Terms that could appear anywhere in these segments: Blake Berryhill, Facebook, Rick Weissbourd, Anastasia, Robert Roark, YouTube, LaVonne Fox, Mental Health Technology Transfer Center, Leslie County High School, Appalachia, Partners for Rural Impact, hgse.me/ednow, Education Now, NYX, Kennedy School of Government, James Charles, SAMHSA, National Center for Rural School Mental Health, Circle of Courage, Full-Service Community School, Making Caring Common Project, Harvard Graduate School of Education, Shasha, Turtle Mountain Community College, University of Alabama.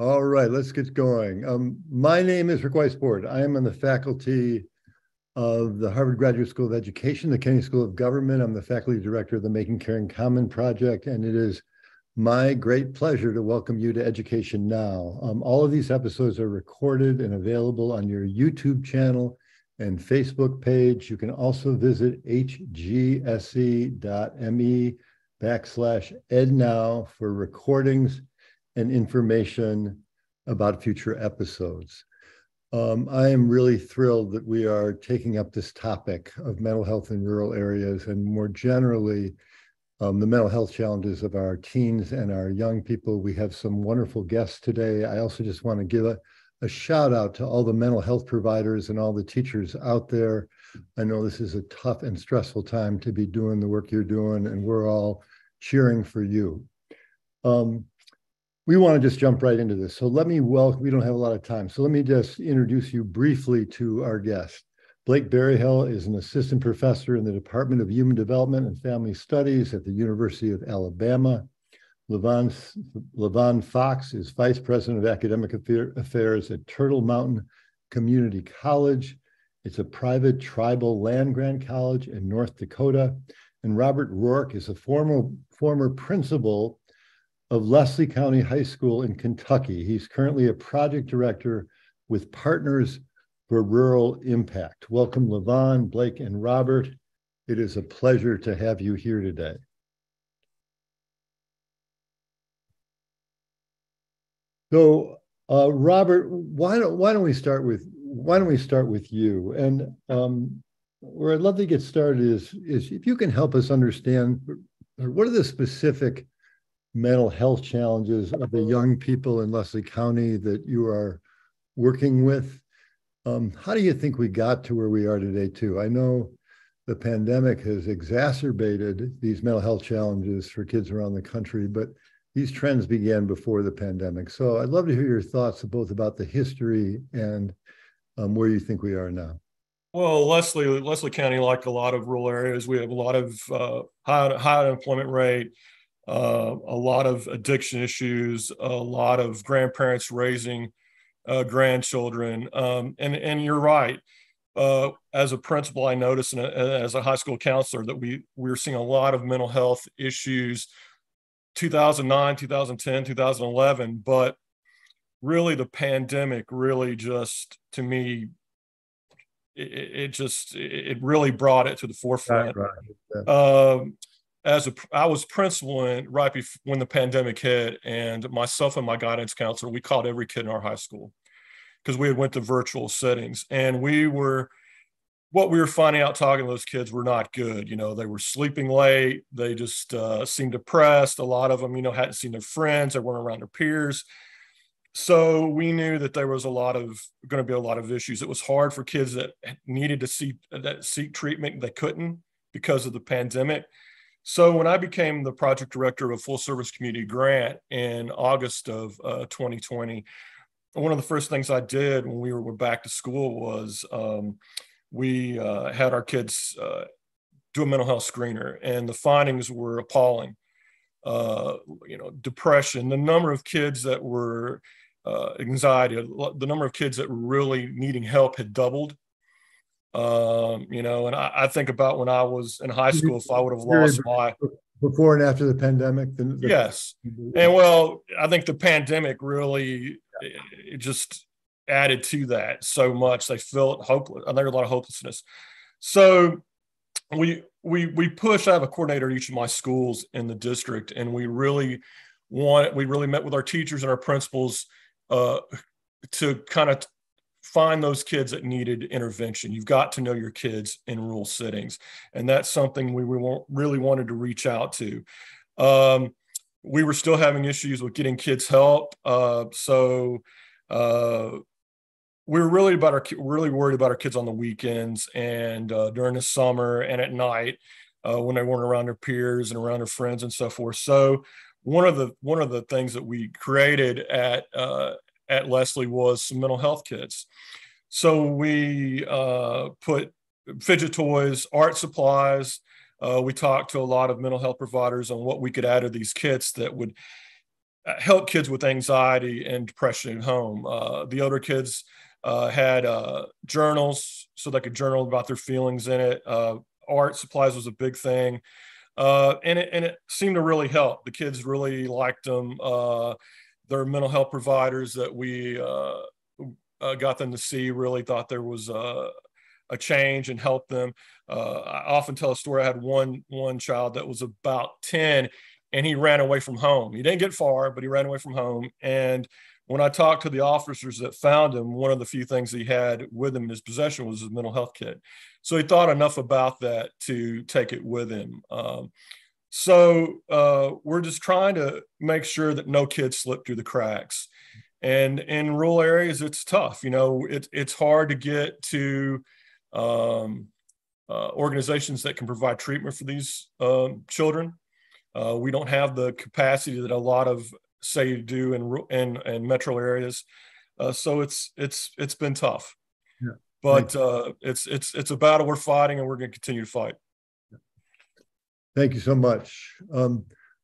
All right, let's get going. My name is Rick Weissbourd. I am on the faculty of the Harvard Graduate School of Education, the Kennedy School of Government. I'm the faculty director of the Making Caring Common Project, and it is my great pleasure to welcome you to Education Now. All of these episodes are recorded and available on your YouTube channel and Facebook page. You can also visit hgse.me/ednow for recordings and information about future episodes. I am really thrilled that we are taking up this topic of mental health in rural areas and more generally, the mental health challenges of our teens and our young people. We have some wonderful guests today. I also just want to give a shout out to all the mental health providers and all the teachers out there. I know this is a tough and stressful time to be doing the work you're doing, and we're all cheering for you. We want to just jump right into this. So let me welcome, we don't have a lot of time. So let me just introduce you briefly to our guest. Blake Berryhill is an assistant professor in the Department of Human Development and Family Studies at the University of Alabama. LaVonne Fox is vice president of academic affairs at Turtle Mountain Community College. It's a private tribal land-grant college in North Dakota. And Robert Roark is a former principal of Leslie County High School in Kentucky. He's currently a project director with Partners for Rural Impact. Welcome, LaVonne, Blake, and Robert. It is a pleasure to have you here today. So, Robert, why don't we start with you? And where I'd love to get started is if you can help us understand what are the specific mental health challenges of the young people in Leslie County that you are working with. How do you think we got to where we are today too? I know the pandemic has exacerbated these mental health challenges for kids around the country, but these trends began before the pandemic. So I'd love to hear your thoughts both about the history and where you think we are now. Well, Leslie County, like a lot of rural areas, we have a lot of high unemployment rate, a lot of addiction issues, a lot of grandparents raising grandchildren. And you're right. As a principal, I noticed, and as a high school counselor, that we're seeing a lot of mental health issues, 2009, 2010, 2011. But really, the pandemic really just, to me, it really brought it to the forefront. Right. I was principal right before, when the pandemic hit, and myself and my guidance counselor, we called every kid in our high school because we had went to virtual settings, and what we were finding out talking to those kids were not good. You know, they were sleeping late. They just seemed depressed. A lot of them, you know, hadn't seen their friends. They weren't around their peers. So we knew that there was going to be a lot of issues. It was hard for kids that needed to seek treatment. They couldn't because of the pandemic. So when I became the project director of Full Service Community Grant in August of 2020, one of the first things I did when we were back to school was we had our kids do a mental health screener, and the findings were appalling. You know, depression, the number of kids that were anxiety, the number of kids that were really needing help had doubled. You know, and I think about when I was in high school, if I would have lost my before and after the pandemic. Yes. And well, I think the pandemic really it just added to that so much. They felt hopeless. I think a lot of hopelessness. So we push. I have a coordinator at each of my schools in the district, and we really met with our teachers and our principals to kind of find those kids that needed intervention. You've got to know your kids in rural settings. And that's something we really wanted to reach out to. We were still having issues with getting kids help. So we were really worried about our kids on the weekends and during the summer and at night when they weren't around their peers and around their friends and so forth. So one of the things that we created at Leslie was some mental health kits. So we put fidget toys, art supplies. We talked to a lot of mental health providers on what we could add to these kits that would help kids with anxiety and depression at home. The older kids had journals, so they could journal about their feelings in it. Art supplies was a big thing. And it seemed to really help. The kids really liked them. Their mental health providers that we got them to see really thought there was a change and helped them. I often tell a story. I had one child that was about 10, and he ran away from home. He didn't get far, but he ran away from home. And when I talked to the officers that found him, one of the few things he had with him in his possession was his mental health kit. So he thought enough about that to take it with him. So we're just trying to make sure that no kids slip through the cracks. And in rural areas, it's tough. You know, it's hard to get to organizations that can provide treatment for these children. We don't have the capacity that a lot of, say, do in metro areas, so it's been tough. Yeah. But it's a battle we're fighting, and we're going to continue to fight. Thank you so much, LaVonne.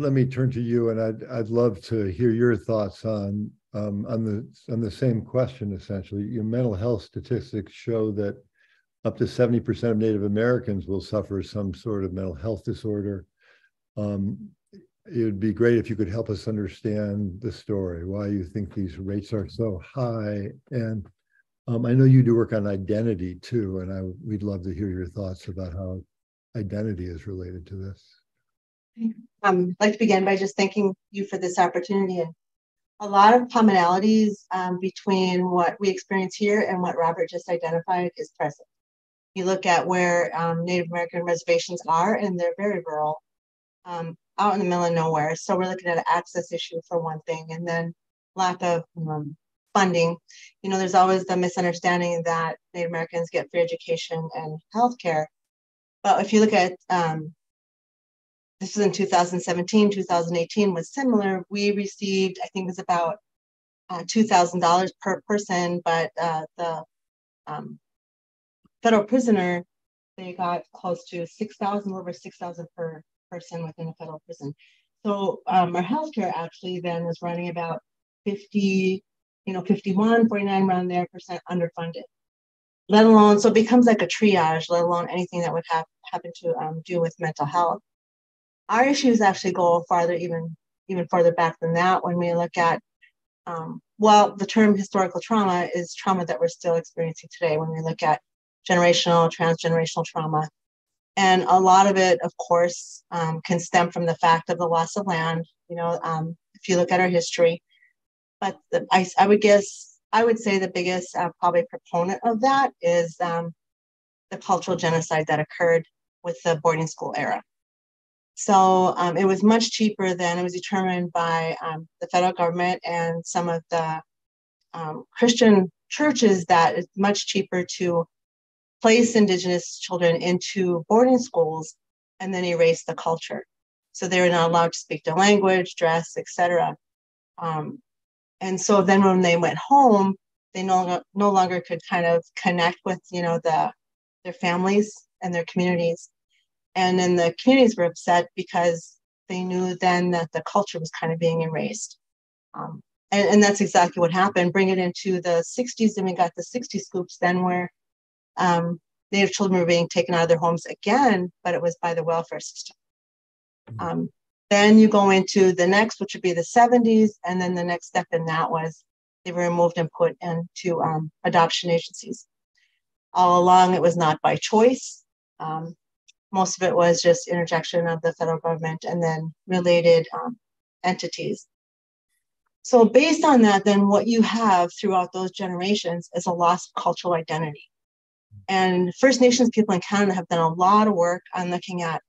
Let me turn to you, and I'd love to hear your thoughts on the same question. Essentially, your mental health statistics show that up to 70% of Native Americans will suffer some sort of mental health disorder. It would be great if you could help us understand the story, why you think these rates are so high. And I know you do work on identity too, and we'd love to hear your thoughts about how identity is related to this. I'd like to begin by just thanking you for this opportunity. And a lot of commonalities between what we experience here and what Robert just identified is present. You look at where Native American reservations are, and they're very rural, out in the middle of nowhere. So we're looking at an access issue for one thing, and then lack of funding. You know, there's always the misunderstanding that Native Americans get free education and healthcare. But if you look at, this was in 2017, 2018 was similar. We received, I think it was about $2,000 per person, but the federal prisoner, they got close to 6,000, over 6,000 per person within a federal prison. So our healthcare actually then was running about 50, 51, 49 around there % underfunded, let alone, so it becomes like a triage, let alone anything that would happen to do with mental health. Our issues actually go farther, even further back than that when we look at, well, the term historical trauma is trauma that we're still experiencing today when we look at generational, transgenerational trauma. And a lot of it, of course, can stem from the fact of the loss of land, if you look at our history. But I would say the biggest probably proponent of that is the cultural genocide that occurred with the boarding school era. So it was much cheaper than it was determined by the federal government and some of the Christian churches that it's much cheaper to place Indigenous children into boarding schools and then erase the culture. So they were not allowed to speak their language, dress, etc. And so then when they went home, they no longer could kind of connect with their families and their communities. And then the communities were upset because they knew then that the culture was kind of being erased. And that's exactly what happened. Bring it into the 60s, and we got the 60 scoops then where Native children were being taken out of their homes again, but it was by the welfare system. Then you go into the next, which would be the 70s, and then the next step in that was they were removed and put into adoption agencies. All along, it was not by choice. Most of it was just interjection of the federal government and then related entities. So based on that, then what you have throughout those generations is a loss of cultural identity. And First Nations people in Canada have done a lot of work on looking at,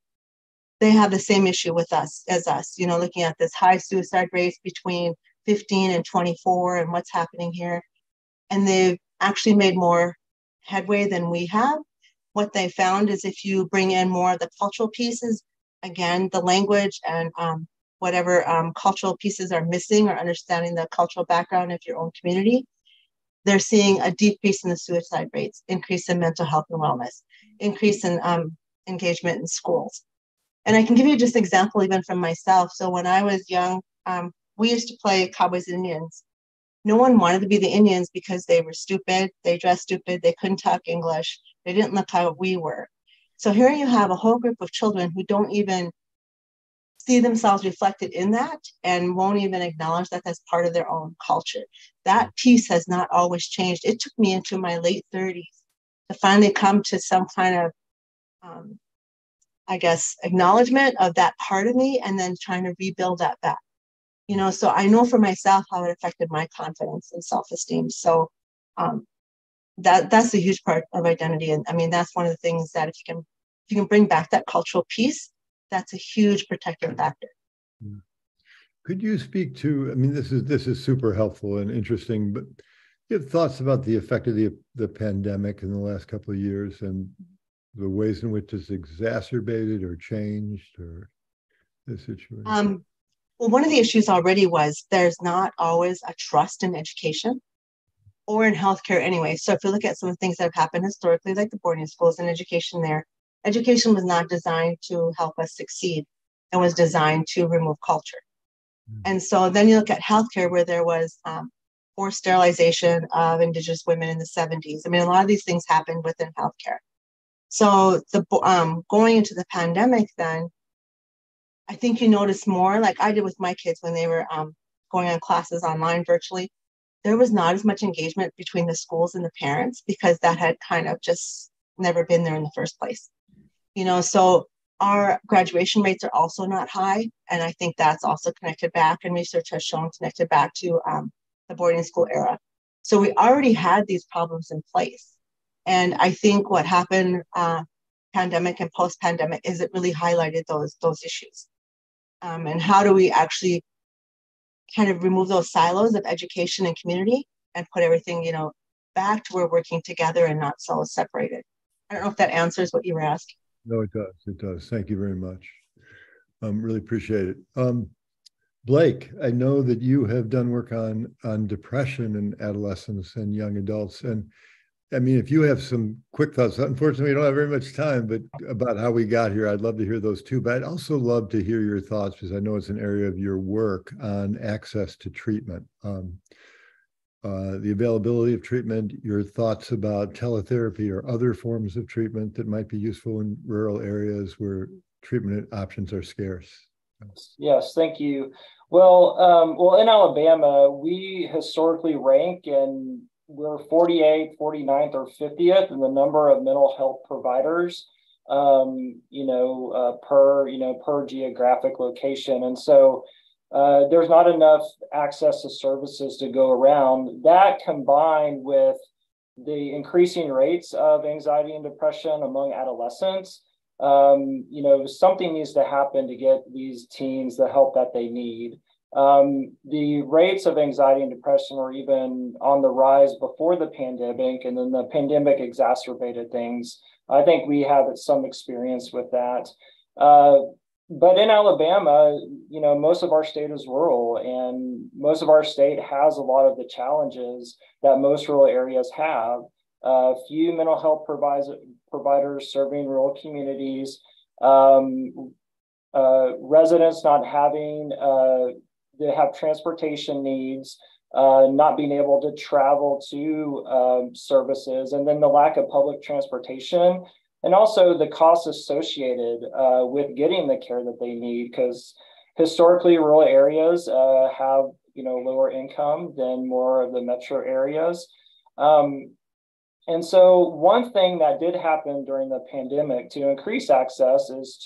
they have the same issue with us as us, looking at this high suicide rates between 15 and 24 and what's happening here. And they've actually made more headway than we have. What they found is if you bring in more of the cultural pieces, again, the language and whatever cultural pieces are missing or understanding the cultural background of your own community, they're seeing a decrease in the suicide rates, increase in mental health and wellness, increase in engagement in schools. And I can give you just an example even from myself. So when I was young, we used to play Cowboys and Indians. No one wanted to be the Indians because they were stupid, they dressed stupid, they couldn't talk English, they didn't look how we were. So here you have a whole group of children who don't even see themselves reflected in that and won't even acknowledge that that's part of their own culture. That piece has not always changed. It took me into my late 30s to finally come to some kind of, acknowledgement of that part of me and then trying to rebuild that back. You know, so I know for myself how it affected my confidence and self-esteem. So that's a huge part of identity. And I mean, that's one of the things that if you can bring back that cultural piece, that's a huge protective factor. Could you speak to, I mean, this is super helpful and interesting, but you have thoughts about the effect of the pandemic in the last couple of years and the ways in which it's exacerbated or changed or the situation? Well, one of the issues already was there's not always a trust in education or in healthcare anyway. So if you look at some of the things that have happened historically, like the boarding schools and education there, education was not designed to help us succeed and was designed to remove culture. And so then you look at healthcare where there was forced sterilization of Indigenous women in the 70s. I mean, a lot of these things happened within healthcare. So the going into the pandemic then, I think you notice more, like I did with my kids when they were going on classes online virtually, there was not as much engagement between the schools and the parents because that had kind of just never been there in the first place. You know, so our graduation rates are also not high. And I think that's also connected back, and research has shown connected back to the boarding school era. So we already had these problems in place. And I think what happened pandemic and post-pandemic is it really highlighted those issues. And how do we actually kind of remove those silos of education and community and put everything, you know, back to where working together and not so separated. I don't know if that answers what you were asking. No, it does. It does. Thank you very much. Really appreciate it. Blake, I know that you have done work on depression in adolescents and young adults. And I mean, if you have some quick thoughts, unfortunately, we don't have very much time, but about how we got here, I'd love to hear those too. But I'd also love to hear your thoughts because I know it's an area of your work on access to treatment, the availability of treatment, your thoughts about teletherapy or other forms of treatment that might be useful in rural areas where treatment options are scarce. Yes, thank you. Well, in Alabama, we historically rank in we're 48th, 49th, or 50th in the number of mental health providers, per geographic location. And so there's not enough access to services to go around. That combined with the increasing rates of anxiety and depression among adolescents, something needs to happen to get these teens the help that they need. The rates of anxiety and depression were even on the rise before the pandemic, and then the pandemic exacerbated things. I think we have some experience with that. But in Alabama, you know, most of our state is rural, and most of our state has a lot of the challenges that most rural areas have. Few mental health providers serving rural communities, residents not having they have transportation needs, not being able to travel to services, and then the lack of public transportation, and also the costs associated with getting the care that they need, because historically rural areas have, you know, lower income than more of the metro areas. And so one thing that did happen during the pandemic to increase access is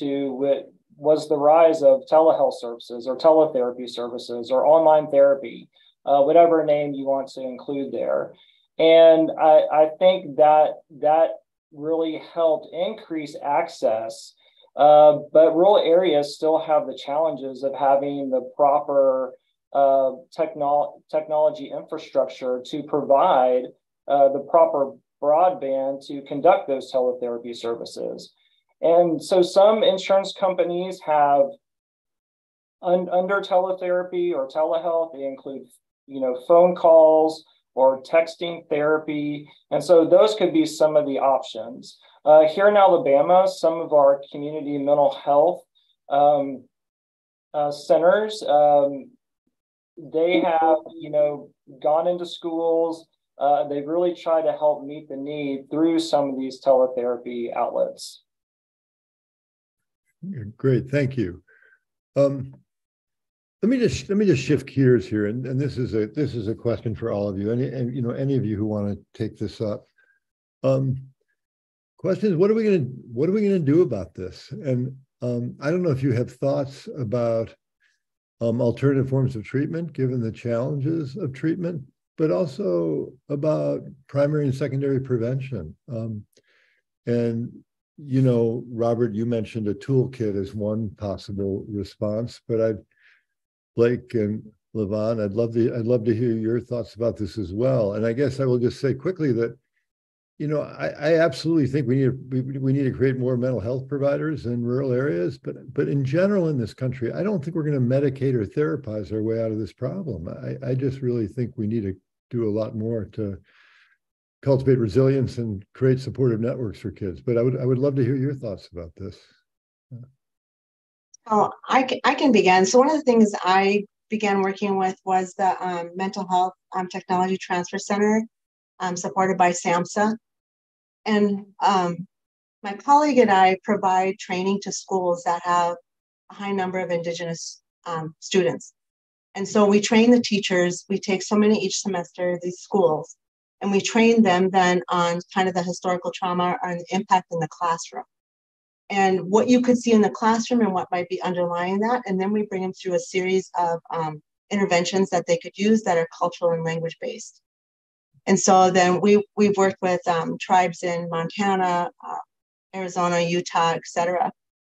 was the rise of telehealth services or teletherapy services or online therapy, whatever name you want to include there. And I think that really helped increase access, but rural areas still have the challenges of having the proper technology infrastructure to provide the proper broadband to conduct those teletherapy services. And so some insurance companies have under teletherapy or telehealth, they include, you know, phone calls or texting therapy. And so those could be some of the options. Here in Alabama, some of our community mental health centers. They have, gone into schools. They've really tried to help meet the need through some of these teletherapy outlets. Great, thank you. Let me just shift gears here, and this is a question for all of you, any of you who want to take this up. Question is, what are we gonna do about this? And I don't know if you have thoughts about alternative forms of treatment, given the challenges of treatment, but also about primary and secondary prevention. Robert, you mentioned a toolkit as one possible response, but Blake and LaVonne, I'd love to hear your thoughts about this as well. And I guess I will just say quickly that, I absolutely think we need to create more mental health providers in rural areas, but in general in this country, I don't think we're going to medicate or therapize our way out of this problem. I just really think we need to do a lot more to cultivate resilience and create supportive networks for kids. But I would love to hear your thoughts about this. Well, I can begin. So one of the things I began working with was the Mental Health Technology Transfer Center, supported by SAMHSA. And my colleague and I provide training to schools that have a high number of Indigenous students. And so we train the teachers. We take so many each semester, these schools, and we train them then on kind of the historical trauma and impact in the classroom, and what you could see in the classroom and what might be underlying that. And then we bring them through a series of interventions that they could use that are cultural and language based. And so then we've worked with tribes in Montana, Arizona, Utah, et cetera.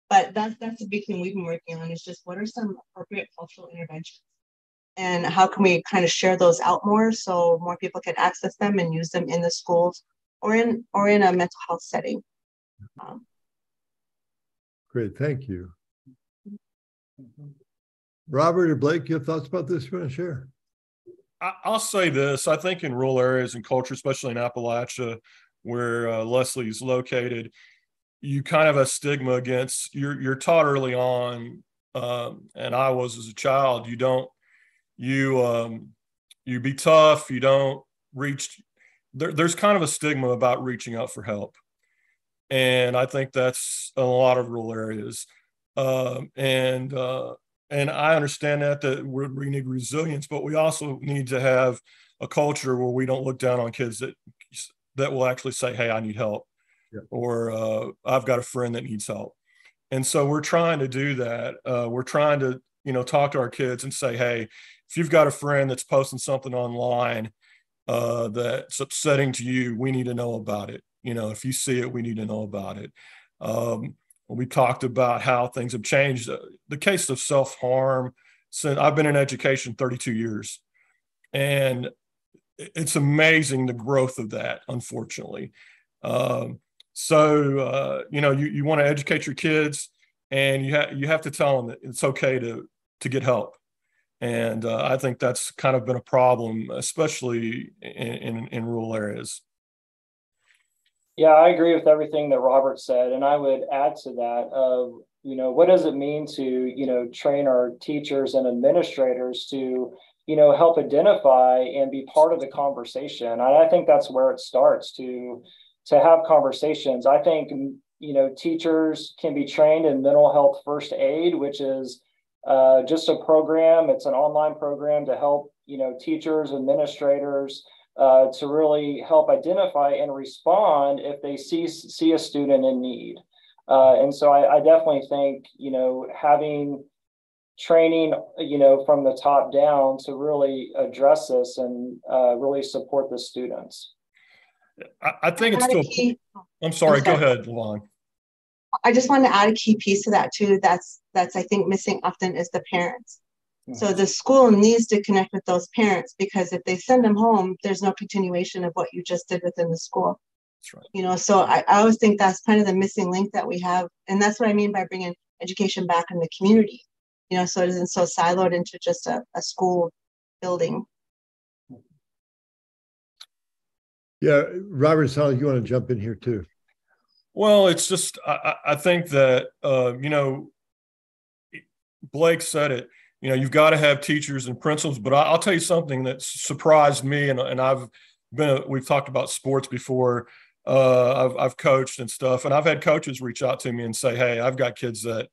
But that's the big thing we've been working on, is just what are some appropriate cultural interventions and how can we kind of share those out more so more people can access them and use them in the schools or in a mental health setting. Great, thank you. Robert or Blake, your thoughts about this you want to share? I'll say this. I think in rural areas and culture, especially in Appalachia, where Leslie's located, you kind of have a stigma against, you're taught early on, and I was as a child, you be tough, you don't reach, there's kind of a stigma about reaching out for help. And I think that's a lot of rural areas. And I understand that we need resilience, but we also need to have a culture where we don't look down on kids that will actually say, hey, I need help, yeah, or I've got a friend that needs help. And so we're trying to do that. We're trying to, talk to our kids and say, hey, if you've got a friend that's posting something online that's upsetting to you, we need to know about it. If you see it, we need to know about it. We talked about how things have changed. The case of self-harm, since I've been in education 32 years, and it's amazing the growth of that, unfortunately. You want to educate your kids, and you have to tell them that it's okay to get help. And I think that's kind of been a problem, especially in rural areas. Yeah, I agree with everything that Robert said, and I would add to that of, what does it mean to, train our teachers and administrators to, help identify and be part of the conversation. And I think that's where it starts to have conversations. I think, teachers can be trained in mental health first aid, which is just a program. It's an online program to help, teachers, administrators, to really help identify and respond if they see a student in need. And so I definitely think, having training, from the top down to really address this and really support the students. I think it's still, I'm sorry, go ahead, LaVonne. I just want to add a key piece to that too. That's I think missing often is the parents. So the school needs to connect with those parents, because if they send them home, there's no continuation of what you just did within the school. That's right. So I always think that's kind of the missing link that we have. And that's what I mean by bringing education back in the community, so it isn't so siloed into just a school building. Yeah, Robert, you want to jump in here too? Well, it's just, I think that, Blake said it, you know, you've got to have teachers and principals, but I'll tell you something that surprised me. And I've been, we've talked about sports before. I've coached and stuff, and I've had coaches reach out to me and say, hey, I've got kids that,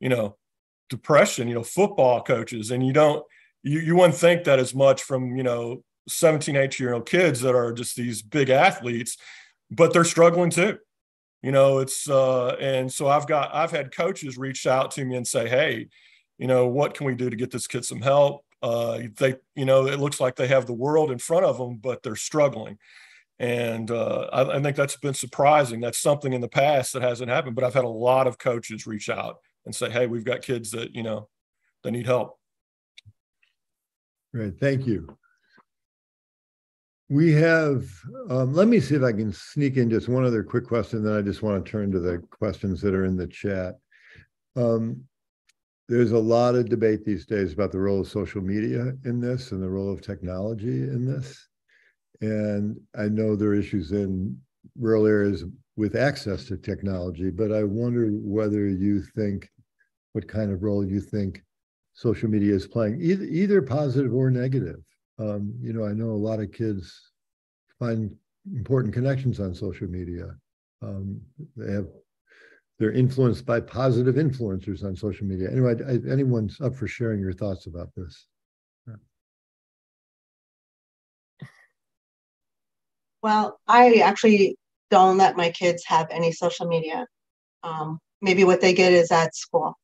you know, depression, you know, football coaches. And you wouldn't think that as much from, you know, 17, 18-year-old kids that are just these big athletes, but they're struggling too. You know, it's, and so I've had coaches reach out to me and say, hey, you know, what can we do to get this kid some help? They, you know, it looks like they have the world in front of them, but they're struggling. And I think that's been surprising. That's something in the past that hasn't happened, but I've had a lot of coaches reach out and say, hey, we've got kids that, you know, they need help. Right. Thank you. We have, let me see if I can sneak in just one other quick question, then I just want to turn to the questions that are in the chat. There's a lot of debate these days about the role of social media in this and the role of technology in this. And I know there are issues in rural areas with access to technology, but I wonder whether you think, what kind of role you think social media is playing, either positive or negative. You know, I know a lot of kids find important connections on social media. They're influenced by positive influencers on social media. Anyway, anyone's up for sharing your thoughts about this? Well, I actually don't let my kids have any social media. Maybe what they get is at school.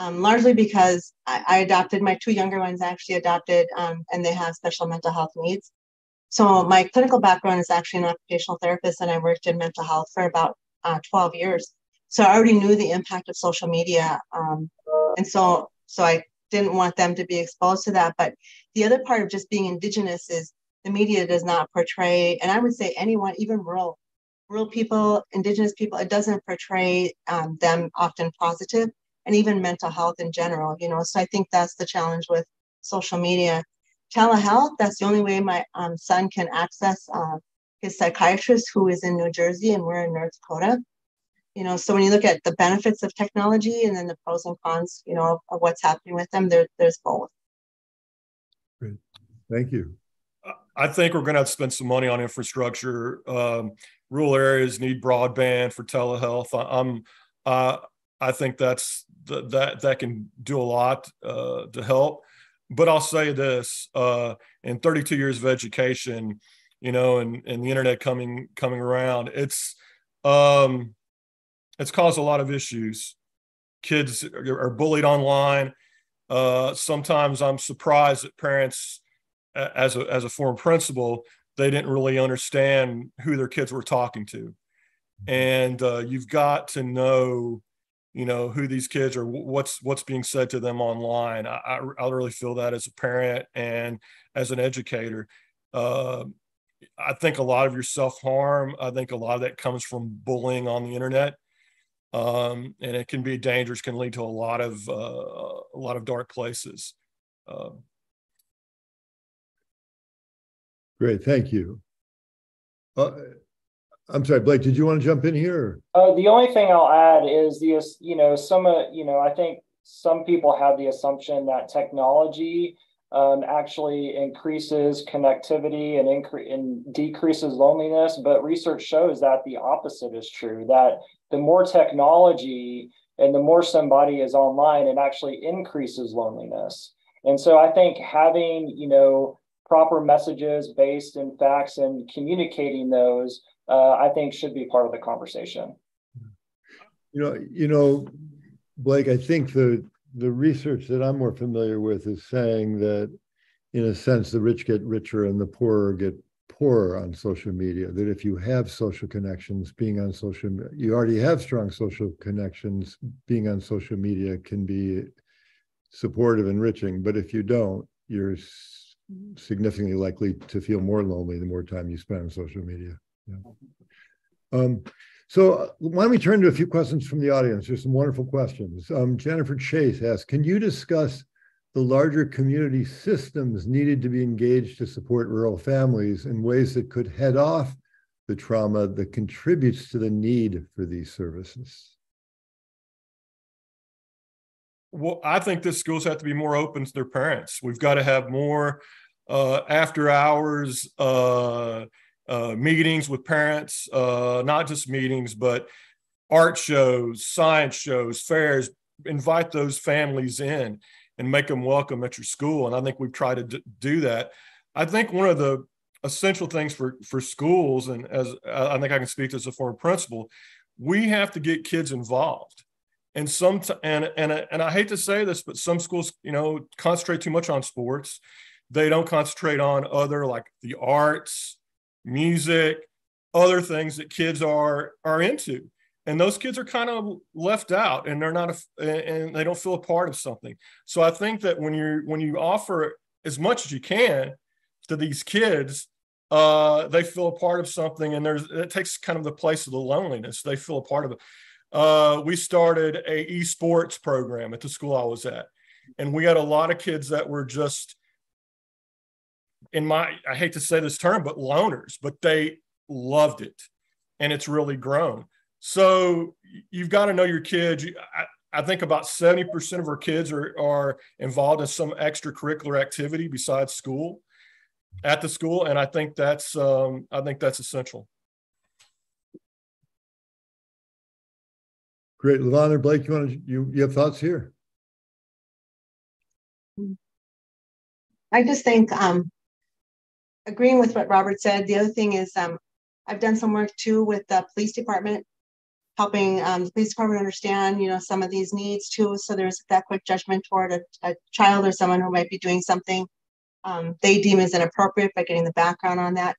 Largely because I adopted my two younger ones. I actually adopted, and they have special mental health needs. So my clinical background is actually an occupational therapist, and I worked in mental health for about 12 years. So I already knew the impact of social media, and so I didn't want them to be exposed to that. But the other part of just being Indigenous is the media does not portray, and I would say anyone, even rural people, Indigenous people, it doesn't portray them often positive. And even mental health in general, you know, so I think that's the challenge with social media. Telehealth, that's the only way my son can access his psychiatrist, who is in New Jersey and we're in North Dakota. You know, so when you look at the benefits of technology and then the pros and cons, you know, of what's happening with them, there's both. Great. Thank you. I think we're going to have to spend some money on infrastructure. Rural areas need broadband for telehealth. I think that can do a lot to help. But I'll say this, in 32 years of education, you know, and the internet coming around, it's caused a lot of issues. Kids are bullied online. Sometimes I'm surprised that parents, as a former principal, they didn't really understand who their kids were talking to. And you've got to know, you know, who these kids are, what's being said to them online. I really feel that as a parent and as an educator. I think a lot of your self-harm, I think a lot of that comes from bullying on the internet. And it can be dangerous, can lead to a lot of dark places. Great, thank you. I'm sorry, Blake, did you want to jump in here? The only thing I'll add is, I think some people have the assumption that technology actually increases connectivity and decreases loneliness, but research shows that the opposite is true, that the more technology and the more somebody is online, it actually increases loneliness. And so I think having, you know, proper messages based in facts and communicating those, I think should be part of the conversation. You know, Blake, I think the research that I'm more familiar with is saying that, in a sense, the rich get richer and the poorer get poorer on social media, that if you have social connections, being on social media, you already have strong social connections, being on social media can be supportive, enriching, but if you don't, you're significantly likely to feel more lonely the more time you spend on social media. Yeah. So why don't we turn to a few questions from the audience? There's some wonderful questions. Jennifer Chase asks, can you discuss the larger community systems needed to be engaged to support rural families in ways that could head off the trauma that contributes to the need for these services? well, I think that schools have to be more open to their parents. We've got to have more after hours meetings with parents, not just meetings, but art shows, science shows, fairs. Invite those families in and make them welcome at your school. And I think we've tried to do that. I think one of the essential things for schools, and as I think I can speak to as a former principal, we have to get kids involved. And and I hate to say this, but some schools, you know, concentrate too much on sports. They don't concentrate on other, like the arts, music, other things that kids are into. And those kids are kind of left out, and they're not, and they don't feel a part of something. So I think that when you offer as much as you can to these kids, they feel a part of something, and it takes kind of the place of the loneliness. They feel a part of it. We started a esports program at the school I was at, and we had a lot of kids that were just I hate to say this term, but loners, but they loved it, and it's really grown. So you've got to know your kids. I think about 70% of our kids are involved in some extracurricular activity besides school, at the school, and I think that's essential. Great, LaVonne or Blake, you have thoughts here? I just think agreeing with what Robert said. The other thing is I've done some work too with the police department, helping the police department understand, you know, some of these needs too. So there's that quick judgment toward a child or someone who might be doing something they deem as inappropriate, by getting the background on that.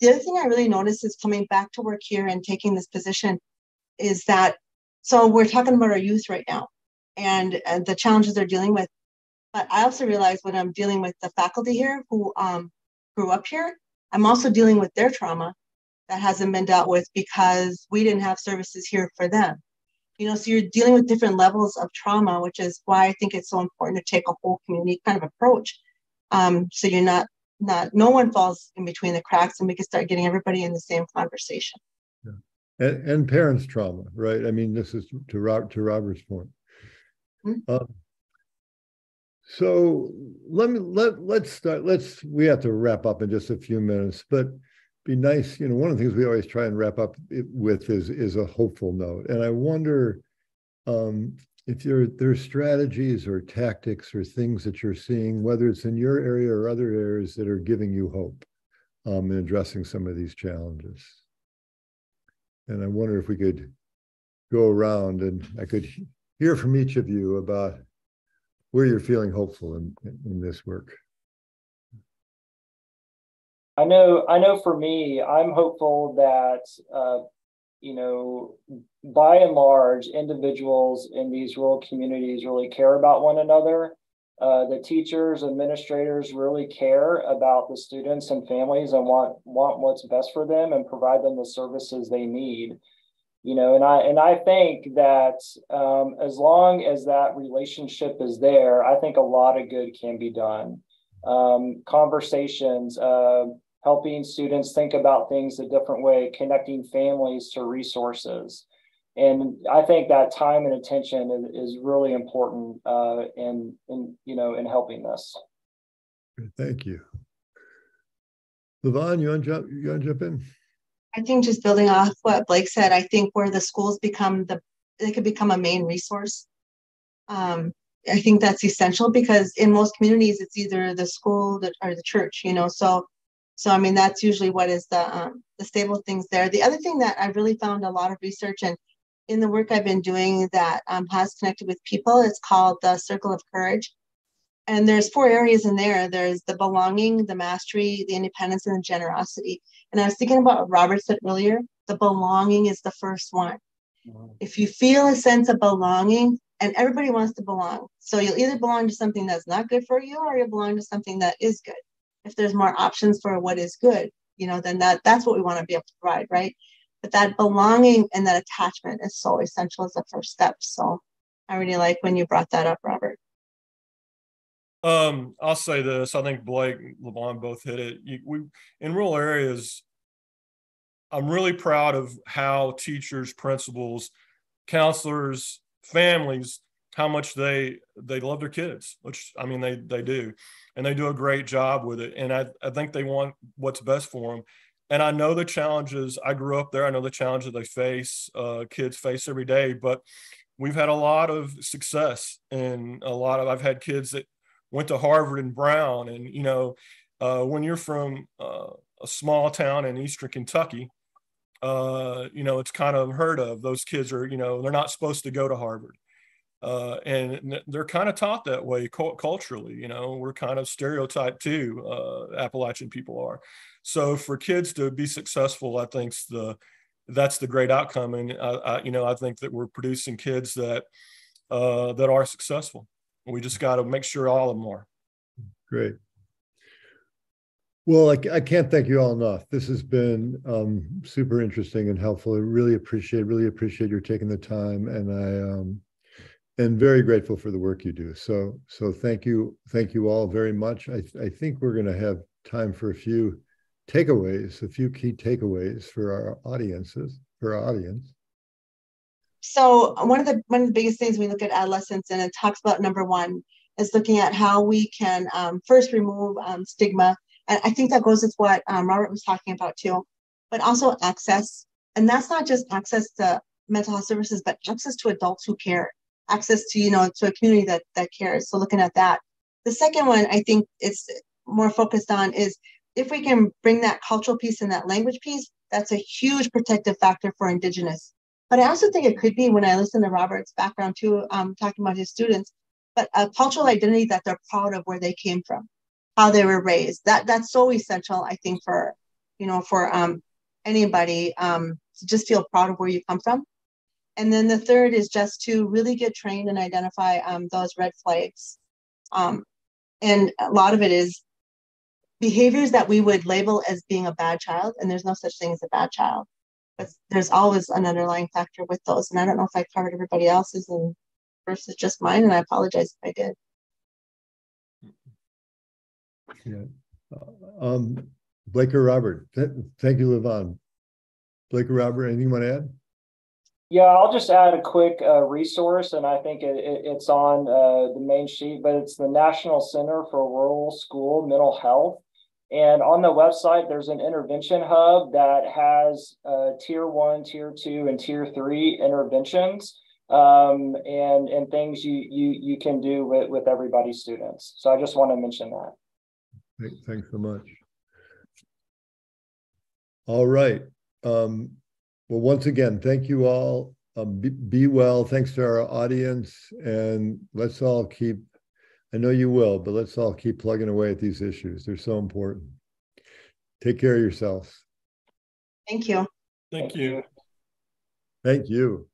The other thing I really noticed is coming back to work here and taking this position is that, so we're talking about our youth right now and the challenges they're dealing with. But I also realized when I'm dealing with the faculty here who grew up here, I'm also dealing with their trauma that hasn't been dealt with because we didn't have services here for them. You know, so you're dealing with different levels of trauma, which is why I think it's so important to take a whole community kind of approach. So you're no one falls in between the cracks, and we can start getting everybody in the same conversation. Yeah. And parents' trauma, right? I mean, this is to Robert's point. Mm-hmm. So let's start. We have to wrap up in just a few minutes, but be nice, you know, one of the things we always try and wrap up with is a hopeful note. And I wonder if there are strategies or tactics or things that you're seeing, whether it's in your area or other areas, that are giving you hope in addressing some of these challenges. And I wonder if we could go around and I could hear from each of you about where you're feeling hopeful in this work. I know for me, I'm hopeful that, you know, by and large, individuals in these rural communities really care about one another. The teachers, administrators really care about the students and families and want what's best for them and provide them the services they need. You know, and I think that as long as that relationship is there, I think a lot of good can be done. Conversations, helping students think about things a different way, connecting families to resources. And I think that time and attention is really important in helping this. Thank you. LaVonne, you want to jump in? I think just building off what Blake said, I think where the schools could become a main resource. I think that's essential, because in most communities, it's either the school or the church, you know, so I mean, that's usually what is the stable things there. The other thing that I really found a lot of research and in the work I've been doing that has connected with people, it's called the Circle of Courage. And there's 4 areas in there. There's the belonging, the mastery, the independence, and the generosity. And I was thinking about what Robert said earlier, the belonging is the first one. Wow. If you feel a sense of belonging, and everybody wants to belong. So you'll either belong to something that's not good for you, or you'll belong to something that is good. If there's more options for what is good, you know, then that's what we want to be able to provide, right? But that belonging and that attachment is so essential as the first step. So I really like when you brought that up, Robert. I'll say this. I think Blake, LaVonne both hit it. We in rural areas, I'm really proud of how teachers, principals, counselors, families how much they love their kids, which, I mean, they do, and they do a great job with it. And I think they want what's best for them. And I know the challenges, I grew up there. I know the challenges they face, kids face every day, but we've had a lot of success and I've had kids that went to Harvard and Brown. And, you know, when you're from a small town in Eastern Kentucky, you know, it's kind of unheard of. Those kids are, you know, they're not supposed to go to Harvard. And they're kind of taught that way culturally, you know, we're kind of stereotyped too, Appalachian people are. So for kids to be successful, I think that's the great outcome. And, you know, I think that we're producing kids that, that are successful. We just got to make sure all of them are. Great. Well, I can't thank you all enough. This has been super interesting and helpful. I really appreciate your taking the time. And I, and very grateful for the work you do. So thank you all very much. I think we're going to have time for a few key takeaways for our audiences, So one of the biggest things we look at adolescence, and it talks about number one, is looking at how we can first remove stigma. And I think that goes with what Robert was talking about too, but also access. And that's not just access to mental health services, but access to adults who care. Access to, you know, to a community that cares. So looking at that. The second one, I think it's more focused on is if we can bring that cultural piece and that language piece, that's a huge protective factor for Indigenous. But I also think it could be, when I listen to Robert's background too, talking about his students, but a cultural identity that they're proud of where they came from, how they were raised. That's so essential, I think, for, you know, for anybody to just feel proud of where you come from. And then the third is just to really get trained and identify those red flags. And a lot of it is behaviors that we would label as being a bad child. And there's no such thing as a bad child, but there's always an underlying factor with those. And I don't know if I covered everybody else's and versus just mine. And I apologize if I did. Yeah. Blake or Robert, thank you, LaVonne. Blake or Robert, anything you want to add? Yeah, I'll just add a quick resource, and I think it's on the main sheet, but it's the National Center for Rural School Mental Health. And on the website, there's an intervention hub that has tier 1, tier 2, and tier 3 interventions and things you can do with everybody's students. So I just want to mention that. Thanks so much. All right. Well, once again, thank you all. Be well. Thanks to our audience. And let's all keep, I know you will, but let's all keep plugging away at these issues. They're so important. Take care of yourselves. Thank you. Thank you. Thank you.